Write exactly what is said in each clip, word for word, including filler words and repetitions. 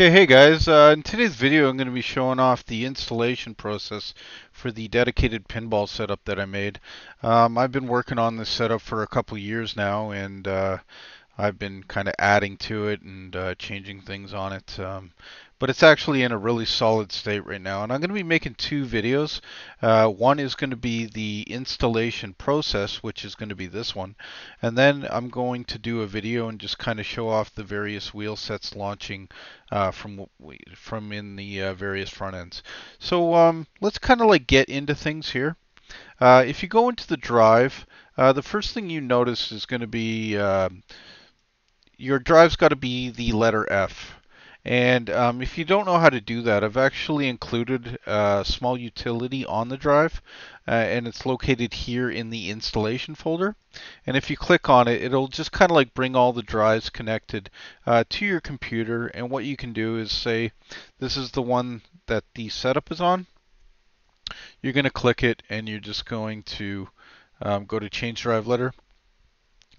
Okay, hey guys, uh, in today's video I'm going to be showing off the installation process for the dedicated pinball setup that I made. Um, I've been working on this setup for a couple years now, and uh, I've been kind of adding to it and uh, changing things on it. Um, but it's actually in a really solid state right now, and I'm going to be making two videos. Uh, one is going to be the installation process, which is going to be this one, and then I'm going to do a video and just kind of show off the various wheel sets launching uh, from from in the uh, various front ends. So um, let's kind of like get into things here. Uh, if you go into the drive, uh, the first thing you notice is going to be uh, your drive's got to be the letter F. And um, if you don't know how to do that, I've actually included a small utility on the drive, uh, and it's located here in the installation folder. And if you click on it, it'll just kind of like bring all the drives connected uh, to your computer. And what you can do is say, this is the one that the setup is on. You're going to click it, and you're just going to um, go to change drive letter,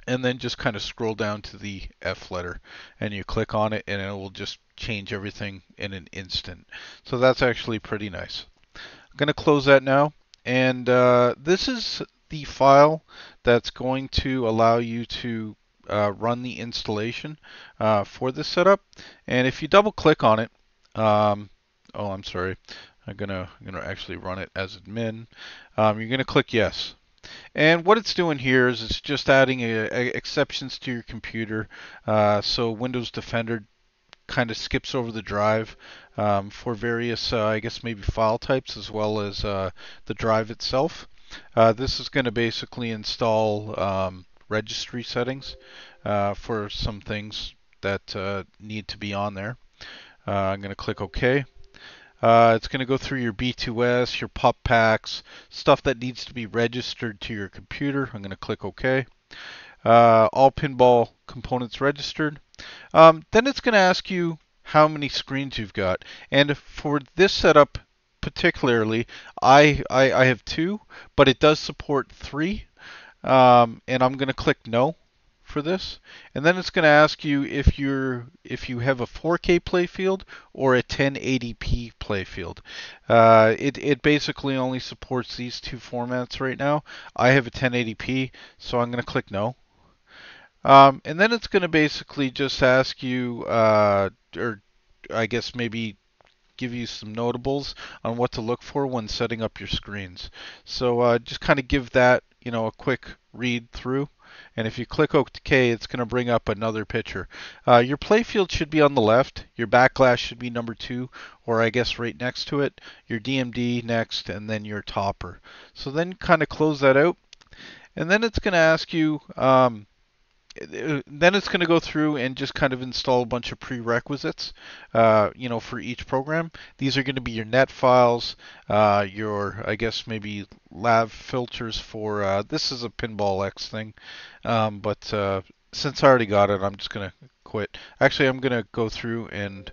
and then just kind of scroll down to the F letter, and you click on it, and it will just change everything in an instant. So that's actually pretty nice. I'm going to close that now, and uh, this is the file that's going to allow you to uh, run the installation uh, for this setup. And if you double click on it, um, oh, I'm sorry, I'm going to I'm going to actually run it as admin. Um, you're going to click yes. And what it's doing here is it's just adding a, a exceptions to your computer, uh, so Windows Defender kind of skips over the drive um, for various, uh, I guess maybe file types as well as uh, the drive itself. Uh, this is going to basically install um, registry settings uh, for some things that uh, need to be on there. Uh, I'm going to click OK. Uh, it's going to go through your B two S, your PUP Packs, stuff that needs to be registered to your computer. I'm going to click OK. Uh, all pinball components registered. Um, then it's going to ask you how many screens you've got. And for this setup particularly, I, I, I have two, but it does support three. Um, and I'm going to click No for this, and then it's going to ask you if you're if you have a four K playfield or a ten eighty p playfield. Uh, it it basically only supports these two formats right now. I have a ten eighty p, so I'm going to click no. Um, and then it's going to basically just ask you, uh, or I guess maybe give you some notables on what to look for when setting up your screens. So uh, just kind of give that you know a quick read through. And if you click OK, it's going to bring up another picture. Uh, your playfield should be on the left. Your backlash should be number two, or I guess right next to it. Your D M D next, and then your topper. So then kind of close that out. And then it's going to ask you, um, then it's going to go through and just kind of install a bunch of prerequisites, uh, you know, for each program. These are going to be your net files, uh, your, I guess, maybe lav filters for, uh, this is a Pinball X thing, um, but uh, since I already got it, I'm just going to quit. Actually, I'm going to go through and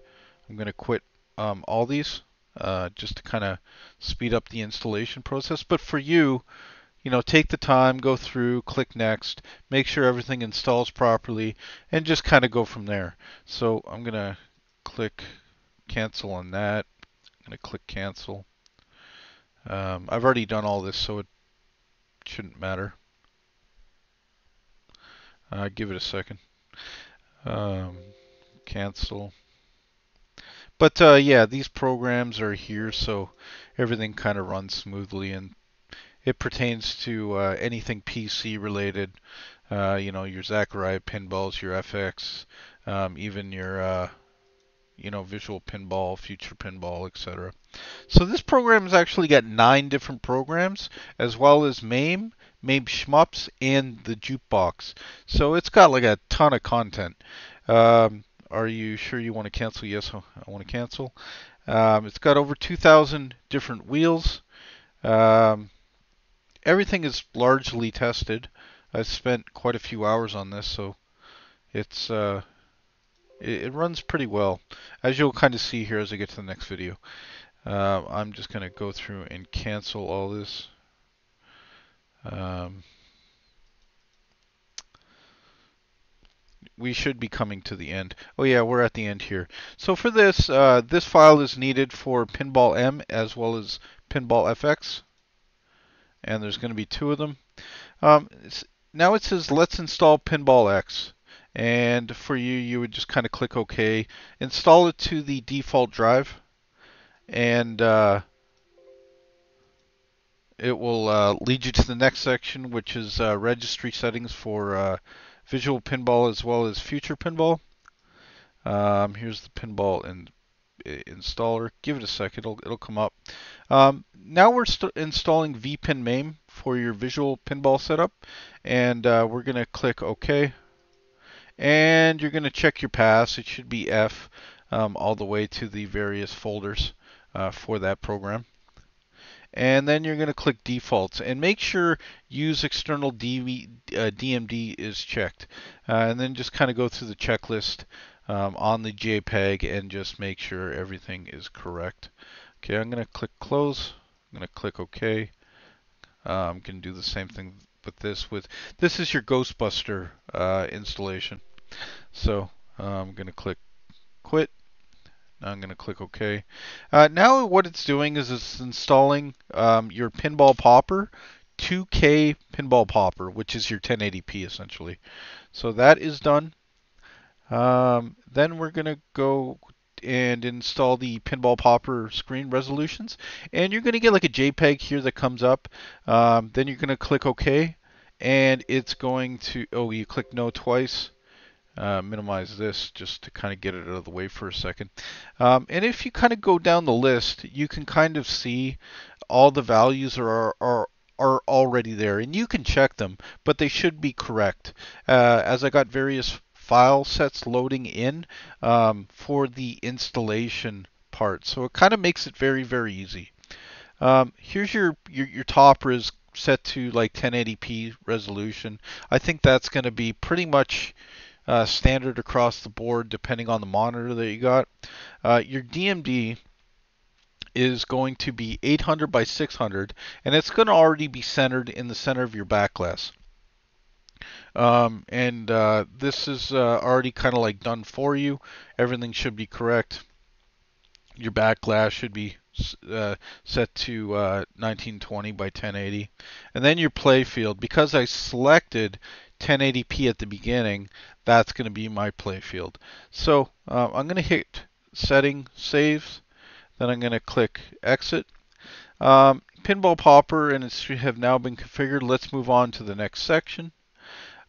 I'm going to quit um, all these uh, just to kind of speed up the installation process. But for you, You know, take the time, go through, click next, make sure everything installs properly, and just kind of go from there. So I'm going to click cancel on that. I'm going to click cancel. Um, I've already done all this, so it shouldn't matter. Uh, give it a second. Um, cancel. But uh, yeah, these programs are here, so everything kind of runs smoothly, and it pertains to uh, anything P C related, uh, you know, your Zaccaria Pinballs, your F X, um, even your, uh, you know, Visual Pinball, Future Pinball, et cetera. So this program's actually got nine different programs, as well as MAME, MAME Shmups, and the Jukebox. So it's got like a ton of content. Um, are you sure you want to cancel? Yes, I want to cancel. Um, it's got over two thousand different wheels. Um, Everything is largely tested. I've spent quite a few hours on this, so it's uh, it, it runs pretty well, as you'll kind of see here as I get to the next video. Uh, I'm just going to go through and cancel all this. Um, we should be coming to the end. Oh yeah, we're at the end here. So for this, uh, this file is needed for Pinball M as well as Pinball F X. And there's going to be two of them. Um, it's, now it says, let's install Pinball X. And for you, you would just kind of click OK. Install it to the default drive. And uh, it will uh, lead you to the next section, which is uh, registry settings for uh, Visual Pinball as well as Future Pinball. Um, here's the pinball and installer. Give it a sec, it'll, it'll come up. Um, now we're installing VPinMAME for your Visual Pinball setup, and uh, we're going to click OK. And you're going to check your pass. It should be F um, all the way to the various folders uh, for that program. And then you're going to click Defaults, and make sure Use External D M D is checked. Uh, and then just kind of go through the checklist um, on the JPEG and just make sure everything is correct. Okay, I'm going to click Close. I'm going to click OK. Uh, I'm going to do the same thing with this. With this is your Ghostbuster uh, installation. So uh, I'm going to click Quit. Now I'm going to click OK. Uh, now what it's doing is it's installing um, your Pinball Popper, two K Pinball Popper, which is your ten eighty p essentially. So that is done. Um, then we're going to go and install the Pinball Popper screen resolutions. And you're going to get like a JPEG here that comes up. Um, then you're going to click OK. And it's going to, oh, you click No twice. Uh, minimize this just to kind of get it out of the way for a second. Um, and if you kind of go down the list, you can kind of see all the values are, are, are already there. And you can check them, but they should be correct. Uh, as I got various file sets loading in um, for the installation part. So it kind of makes it very, very easy. Um, here's your, your, your top res set to like ten eighty p resolution. I think that's going to be pretty much Uh, standard across the board depending on the monitor that you got. Uh, your D M D is going to be eight hundred by six hundred, and it's going to already be centered in the center of your back glass. Um, and uh, this is uh, already kind of like done for you. Everything should be correct. Your back glass should be uh, set to uh, nineteen twenty by ten eighty. And then your play field, because I selected ten eighty p at the beginning, that's going to be my play field. So uh, I'm going to hit Setting, Saves, then I'm going to click Exit. Um, Pinball Popper and it have now been configured. Let's move on to the next section.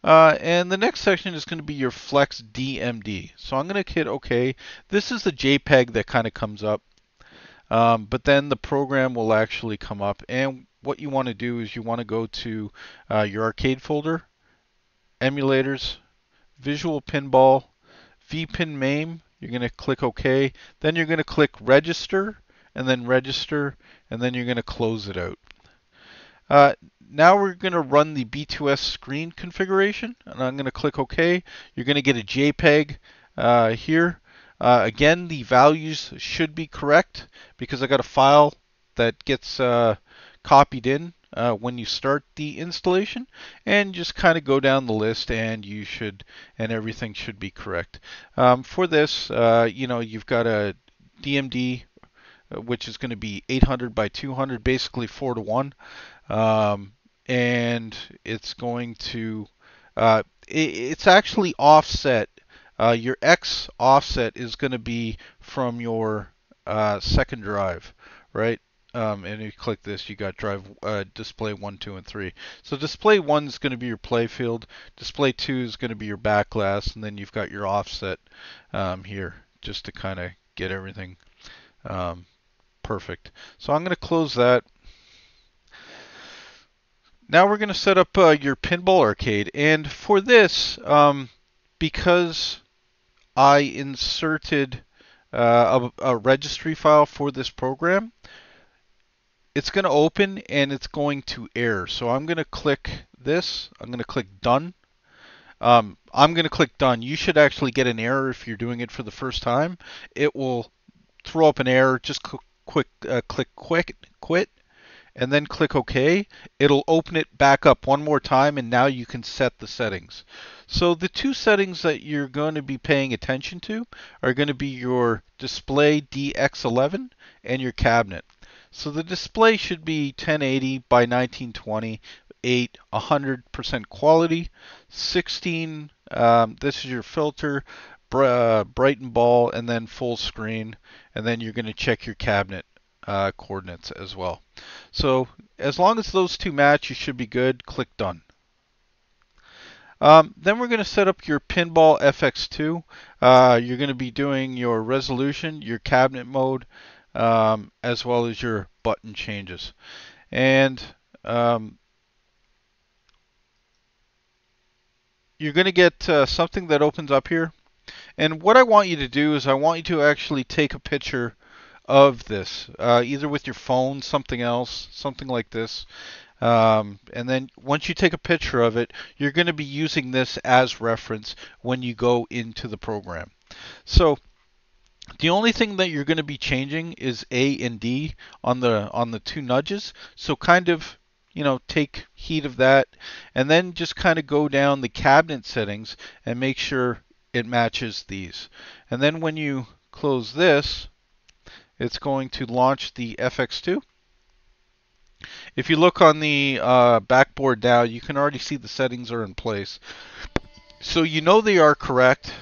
Uh, and the next section is going to be your Flex D M D. So I'm going to hit OK. This is the JPEG that kind of comes up, um, but then the program will actually come up. And what you want to do is you want to go to uh, your arcade folder, Emulators, Visual Pinball, VPinMAME. You're going to click OK. Then you're going to click Register, and then Register, and then you're going to close it out. Uh, now we're going to run the B two S screen configuration, and I'm going to click OK. You're going to get a JPEG uh, here. Uh, again, the values should be correct because I got a file that gets uh, copied in Uh, when you start the installation, and just kind of go down the list, and you should, and everything should be correct. Um, for this, uh, you know, you've got a D M D, uh, which is going to be eight hundred by two hundred, basically four to one, um, and it's going to, uh, it, it's actually offset. Uh, your X offset is going to be from your uh, second drive, right? Um, and if you click this, you got drive uh, display one, two, and three. So display one is going to be your play field. Display two is going to be your back glass. And then you've got your offset um, here just to kind of get everything um, perfect. So I'm going to close that. Now we're going to set up uh, your Pinball Arcade. And for this, um, because I inserted uh, a, a registry file for this program, it's going to open and it's going to error. So I'm going to click this. I'm going to click Done. Um, I'm going to click Done. You should actually get an error if you're doing it for the first time. It will throw up an error. Just click, quick, uh, click quick, Quit, and then click OK, it'll open it back up one more time, and now you can set the settings. So the two settings that you're going to be paying attention to are going to be your display D X eleven and your cabinet. So the display should be ten eighty by nineteen twenty, eight, one hundred percent quality, sixteen, um, this is your filter, Uh, bright and ball, and then full screen, and then you're going to check your cabinet uh, coordinates as well. So as long as those two match, you should be good. Click done. Um, then we're going to set up your Pinball F X two. Uh, you're going to be doing your resolution, your cabinet mode, um, as well as your button changes. And um, you're going to get uh, something that opens up here. And what I want you to do is I want you to actually take a picture of this, uh, either with your phone, something else, something like this. Um, and then once you take a picture of it, you're going to be using this as reference when you go into the program. So the only thing that you're going to be changing is A and D on the on the two nudges. So kind of, you know, take heed of that, and then just kind of go down the cabinet settings and make sure it matches these. And then when you close this, it's going to launch the F X two. If you look on the uh, backboard now, you can already see the settings are in place, so you know they are correct.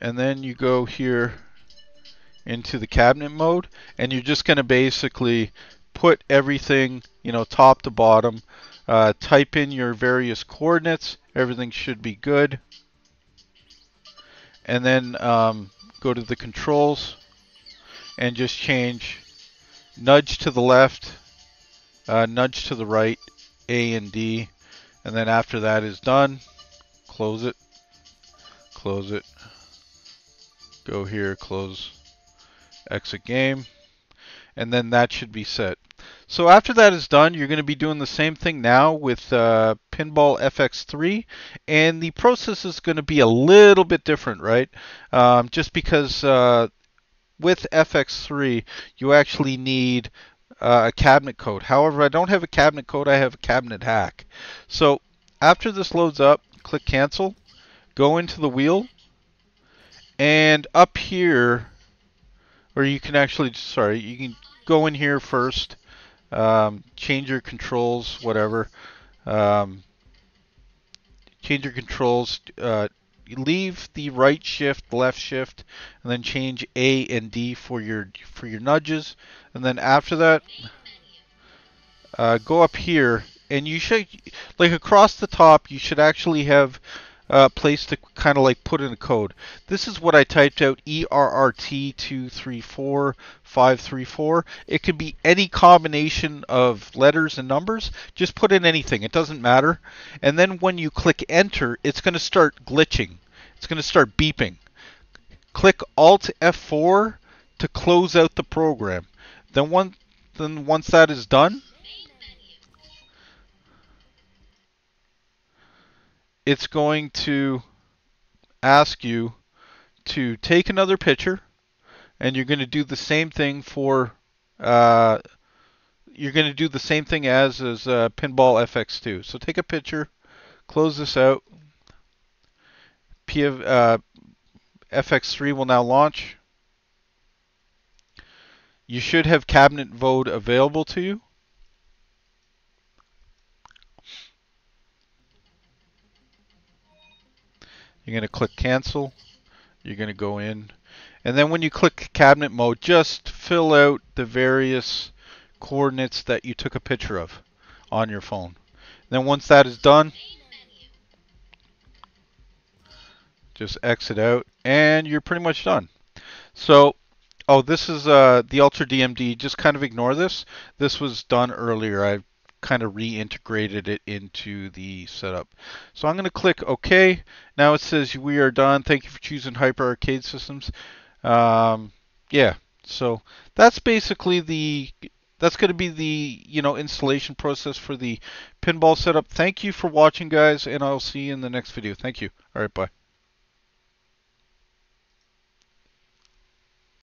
And then you go here into the cabinet mode, and you're just going to basically put everything, you know, top to bottom. Uh, type in your various coordinates. Everything should be good. And then um, go to the controls and just change nudge to the left, uh, nudge to the right, A and D. And then after that is done, close it, close it, go here, close, exit game. And then that should be set. So after that is done, you're going to be doing the same thing now with uh, Pinball F X three, and the process is going to be a little bit different, right? Um, just because uh, with F X three, you actually need uh, a cabinet code. However, I don't have a cabinet code, I have a cabinet hack. So after this loads up, click cancel, go into the wheel, and up here, or you can actually, sorry, you can go in here first. Um, change your controls, whatever. Um, change your controls. Uh, leave the right shift, left shift, and then change A and D for your for your nudges. And then after that, uh, go up here, and you should, like across the top, you should actually have Uh, place to kind of like put in a code. This is what I typed out, E R R T two three four five three four. It could be any combination of letters and numbers. Just put in anything, it doesn't matter. And then when you click enter, it's going to start glitching. It's going to start beeping. Click Alt F four to close out the program. Then, one, then once that is done, it's going to ask you to take another picture, and you're going to do the same thing for uh, you're going to do the same thing as as uh, Pinball F X two. So take a picture, close this out. P of, uh, F X three will now launch. You should have cabinet mode available to you. You're going to click cancel, you're going to go in, and then when you click cabinet mode, just fill out the various coordinates that you took a picture of on your phone. And then once that is done, just exit out, and you're pretty much done. So, oh, this is uh, the Ultra D M D, just kind of ignore this. This was done earlier. I kind of reintegrated it into the setup. So I'm going to click OK. Now it says we are done. Thank you for choosing Hyper Arcade Systems. Um, yeah, so that's basically the, that's going to be the, you know, installation process for the pinball setup. Thank you for watching, guys, and I'll see you in the next video. Thank you. All right, bye.